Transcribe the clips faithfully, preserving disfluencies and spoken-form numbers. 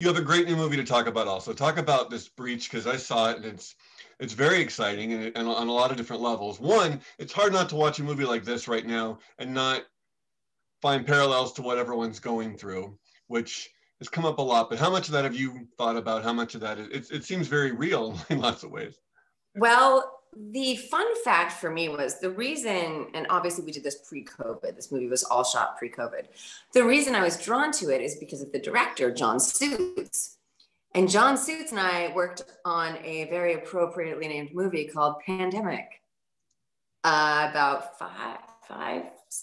You have a great new movie to talk about also. Talk about this Breach, because I saw it and it's it's very exciting and, and on a lot of different levels. One, it's hard not to watch a movie like this right now and not find parallels to what everyone's going through, which has come up a lot. But how much of that have you thought about? How much of that is, it, it seems very real in lots of ways. Well, the fun fact for me was the reason, and obviously we did this pre-COVID, this movie was all shot pre-COVID. The reason I was drawn to it is because of the director, John Suits. And John Suits and I worked on a very appropriately named movie called Pandemic uh, about five, five,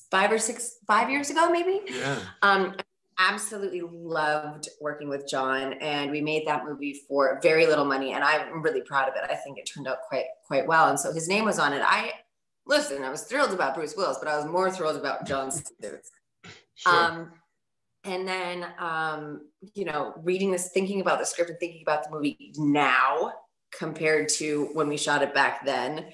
five or six, five years ago, maybe. Yeah. Um, absolutely loved working with John, and we made that movie for very little money, and I'm really proud of it. I think it turned out quite quite well, and so his name was on it. I listen, I was thrilled about Bruce Willis, but I was more thrilled about John Suits. Sure. Um, and then um, you know, reading this, thinking about the script and thinking about the movie now compared to when we shot it back then,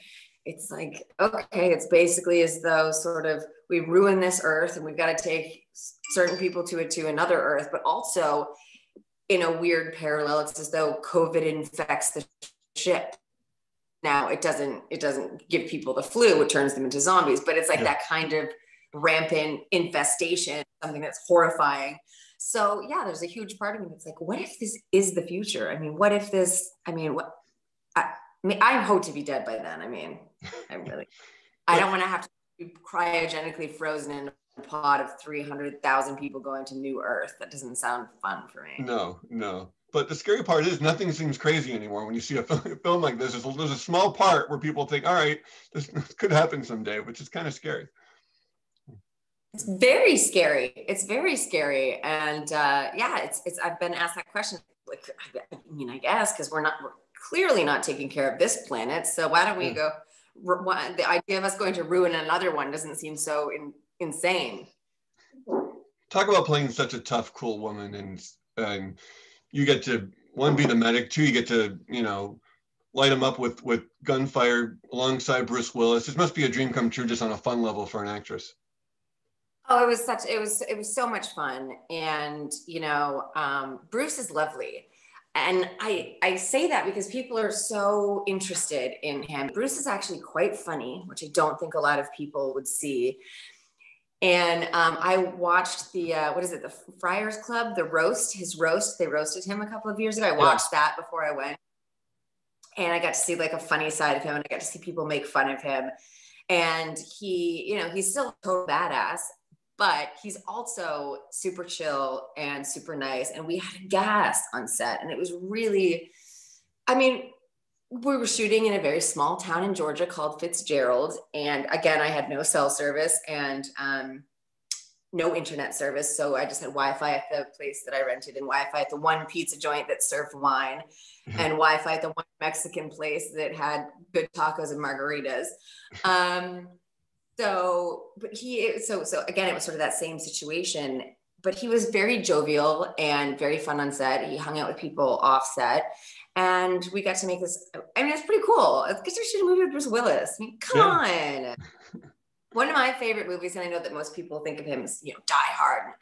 it's like, okay, it's basically as though sort of we ruined this earth and we've got to take certain people to it to another earth, but also in a weird parallel, it's as though COVID infects the ship. Now it doesn't, it doesn't give people the flu, it turns them into zombies, but it's like yeah. that kind of rampant infestation, something that's horrifying. So yeah, there's a huge part of me that's like, what if this is the future? I mean, what if this, I mean, what, I, I mean, I hope to be dead by then. I mean, I really, I don't want to have to be cryogenically frozen in a pod of three hundred thousand people going to New Earth. That doesn't sound fun for me. No, no. But the scary part is nothing seems crazy anymore. When you see a film, a film like this, there's a, there's a small part where people think, all right, this, this could happen someday, which is kind of scary. It's very scary. It's very scary. And uh, yeah, it's, it's, I've been asked that question. Like, I mean, I guess, because we're not, we're clearly not taking care of this planet. So why don't we yeah. go, the idea of us going to ruin another one doesn't seem so in, insane. Talk about playing such a tough, cool woman, and and you get to, one, be the medic, two, you get to, you know, light him up with, with gunfire alongside Bruce Willis. This must be a dream come true just on a fun level for an actress. Oh, it was such, it was, it was so much fun. And, you know, um, Bruce is lovely. And I, I say that because people are so interested in him. Bruce is actually quite funny, which I don't think a lot of people would see. And um, I watched the, uh, what is it, the Friars Club, the roast, his roast. They roasted him a couple of years ago. I watched yeah. that before I went. And I got to see like a funny side of him, and I got to see people make fun of him. And he, you know, he's still a total badass, but he's also super chill and super nice. And we had a gas on set, and it was really, I mean, we were shooting in a very small town in Georgia called Fitzgerald. And again, I had no cell service and um, no internet service. So I just had Wi-Fi at the place that I rented, and Wi-Fi at the one pizza joint that served wine, mm-hmm. and Wi-Fi at the one Mexican place that had good tacos and margaritas. Um, So, but he, so, so again, it was sort of that same situation, but he was very jovial and very fun on set. He hung out with people off set, and we got to make this, I mean, it's pretty cool. I guess we should have moved with Bruce Willis. I mean, come yeah. on. One of my favorite movies, and I know that most people think of him as, you know, Die Hard and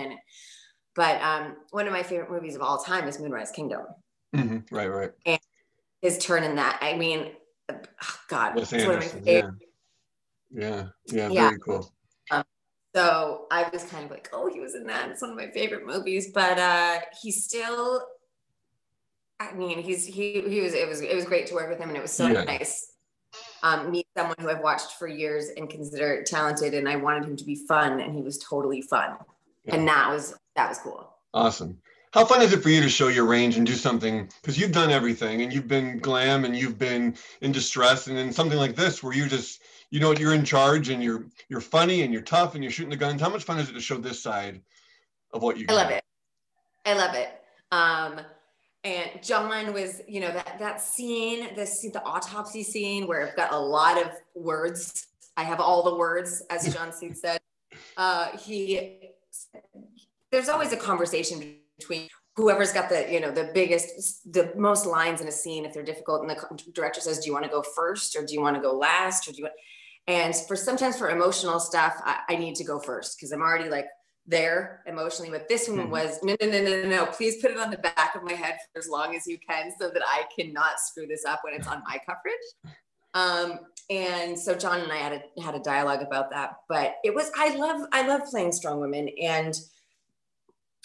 action, but um, one of my favorite movies of all time is Moonrise Kingdom. Mm-hmm. Right, right. And his turn in that, I mean, oh God, it's one of my favorite. Yeah. Yeah, yeah, yeah, very cool. Um, so I was kind of like, oh, he was in that. It's one of my favorite movies, but uh, he's still. I mean, he's he he was it was it was great to work with him, and it was so yeah. nice. Um, meet someone who I've watched for years and consider talented, and I wanted him to be fun, and he was totally fun, yeah. and that was that was cool. Awesome. How fun is it for you to show your range and do something? Because you've done everything, and you've been glam, and you've been in distress, and then something like this where you just. You know, you're in charge, and you're you're funny, and you're tough, and you're shooting the guns. How much fun is it to show this side of what you do? I love it. I love it. Um, and John was, you know, that that scene, the the autopsy scene, where I've got a lot of words. I have all the words, as John Suits said. Uh, he, there's always a conversation between whoever's got the, you know, the biggest, the most lines in a scene, if they're difficult, and the director says, "Do you want to go first, or do you want to go last, or do you want?" And for sometimes for emotional stuff, I, I need to go first because I'm already like there emotionally, but this woman mm-hmm. was no, no, no, no, no, please put it on the back of my head for as long as you can so that I cannot screw this up when it's on my coverage. Um, and so John and I had a, had a dialogue about that, but it was, I love, I love playing strong women. And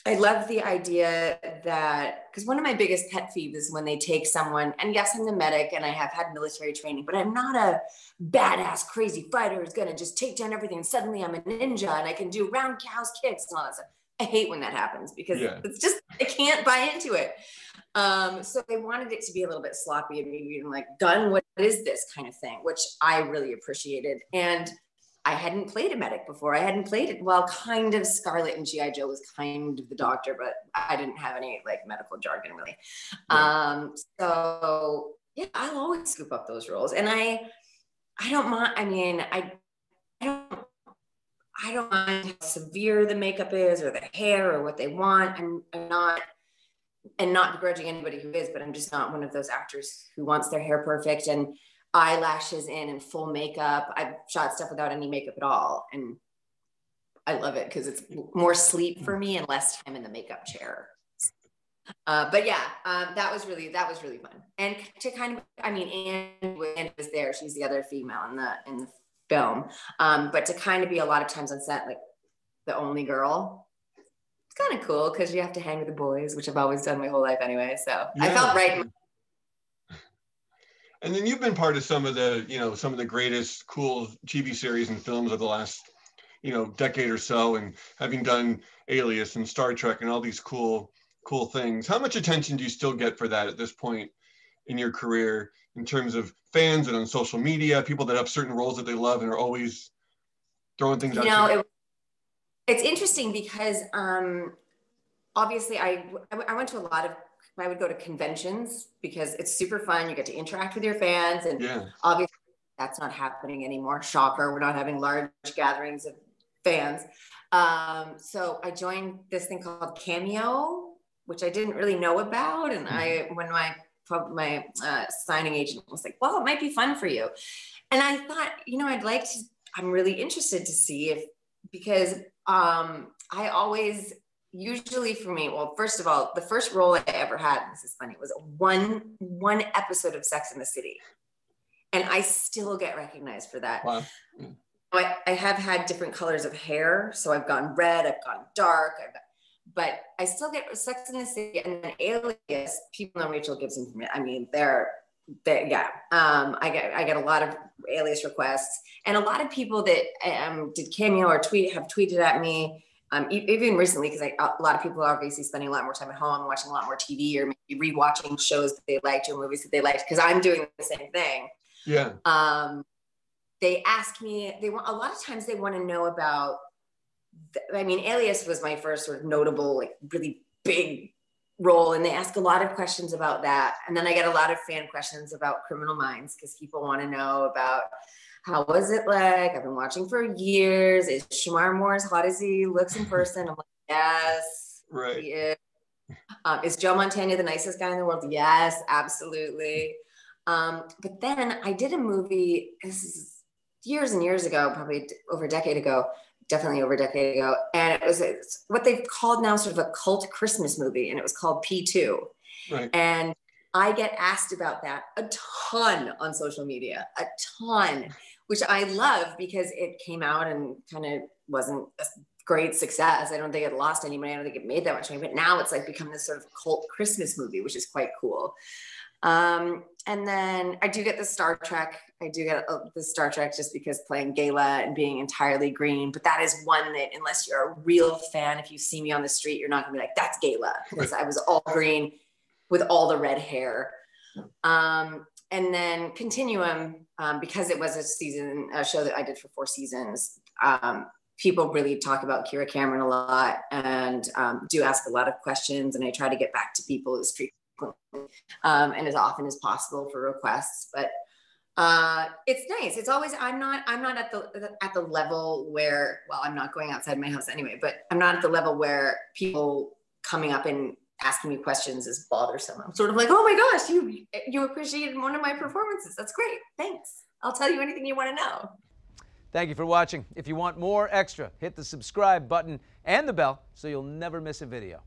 I love the idea that, because one of my biggest pet peeves is when they take someone, and yes, I'm the medic and I have had military training, but I'm not a badass, crazy fighter who's going to just take down everything. And suddenly I'm a ninja and I can do round house kicks and all that stuff. I hate when that happens because yeah. it's just, I can't buy into it. Um, so they wanted it to be a little bit sloppy and maybe even like gun, what is this kind of thing, which I really appreciated. And I hadn't played a medic before. I hadn't played it. Well, kind of Scarlet and G I. Joe was kind of the doctor, but I didn't have any like medical jargon really. Yeah. Um, so yeah, I'll always scoop up those roles. And I, I don't mind, I mean, I, I don't, I don't mind how severe the makeup is or the hair or what they want. I'm, I'm not, and not begrudging anybody who is, but I'm just not one of those actors who wants their hair perfect and eyelashes in and full makeup. I've shot stuff without any makeup at all. And I love it because it's more sleep for me and less time in the makeup chair. Uh, but yeah, um, that was really, that was really fun. And to kind of, I mean, Anne was there. She's the other female in the, in the film. Um, but to kind of be a lot of times on set, like the only girl, it's kind of cool because you have to hang with the boys, which I've always done my whole life anyway. So yeah. I felt right. In and then you've been part of some of the, you know, some of the greatest cool T V series and films of the last, you know, decade or so, and having done Alias and Star Trek and all these cool, cool things. How much attention do you still get for that at this point in your career in terms of fans and on social media, people that have certain roles that they love and are always throwing things out? You know, it, it's interesting because um, obviously I, I went to a lot of, I would go to conventions because it's super fun. You get to interact with your fans. And yeah. obviously that's not happening anymore. Shocker. We're not having large gatherings of fans. Um, so I joined this thing called Cameo, which I didn't really know about. And I, when my, my uh, signing agent was like, well, it might be fun for you. And I thought, you know, I'd like to, I'm really interested to see if, because um, I always, usually for me, well, first of all, the first role I ever had, this is funny, was one one episode of Sex and the City. And I still get recognized for that. Wow. I, I have had different colors of hair. So I've gone red, I've gone dark, I've, but I still get Sex and the City and an Alias. People know Rachel Gibson from it. I mean, they're, they're yeah. Um, I get I get a lot of Alias requests. And a lot of people that um, did Cameo or tweet have tweeted at me. Um, even recently, because a lot of people are obviously spending a lot more time at home, watching a lot more T V, or maybe rewatching shows that they liked or movies that they liked, because I'm doing the same thing. Yeah. Um, they ask me, they want, a lot of times they want to know about, the, I mean, Alias was my first sort of notable, like really big role. And they ask a lot of questions about that. And then I get a lot of fan questions about Criminal Minds, because people want to know about, how was it like? I've been watching for years. Is Shemar Moore as hot as he looks in person? I'm like, yes, right. He is. Um, is Joe Montana the nicest guy in the world? Yes, absolutely. Um, but then I did a movie, this is years and years ago, probably over a decade ago, definitely over a decade ago. And it was what they've called now sort of a cult Christmas movie. And it was called P two. Right. And I get asked about that a ton on social media, a ton, which I love because it came out and kind of wasn't a great success. I don't think it lost any money. I don't think it made that much money, but now it's like become this sort of cult Christmas movie, which is quite cool. Um, and then I do get the Star Trek. I do get the Star Trek just because playing Gala and being entirely green, but that is one that unless you're a real fan, if you see me on the street, you're not gonna be like, that's Gala, because I was all green with all the red hair. Um, and then Continuum, um, because it was a season, a show that I did for four seasons, um, people really talk about Kira Cameron a lot and um, do ask a lot of questions, and I try to get back to people as frequently um, and as often as possible for requests. But uh, it's nice, it's always, I'm not, I'm not at the, at the level where, well, I'm not going outside my house anyway, but I'm not at the level where people coming up and asking me questions is bothersome. I'm sort of like, oh my gosh, you you appreciated one of my performances. That's great, thanks. I'll tell you anything you want to know. Thank you for watching. If you want more extra, hit the subscribe button and the bell so you'll never miss a video.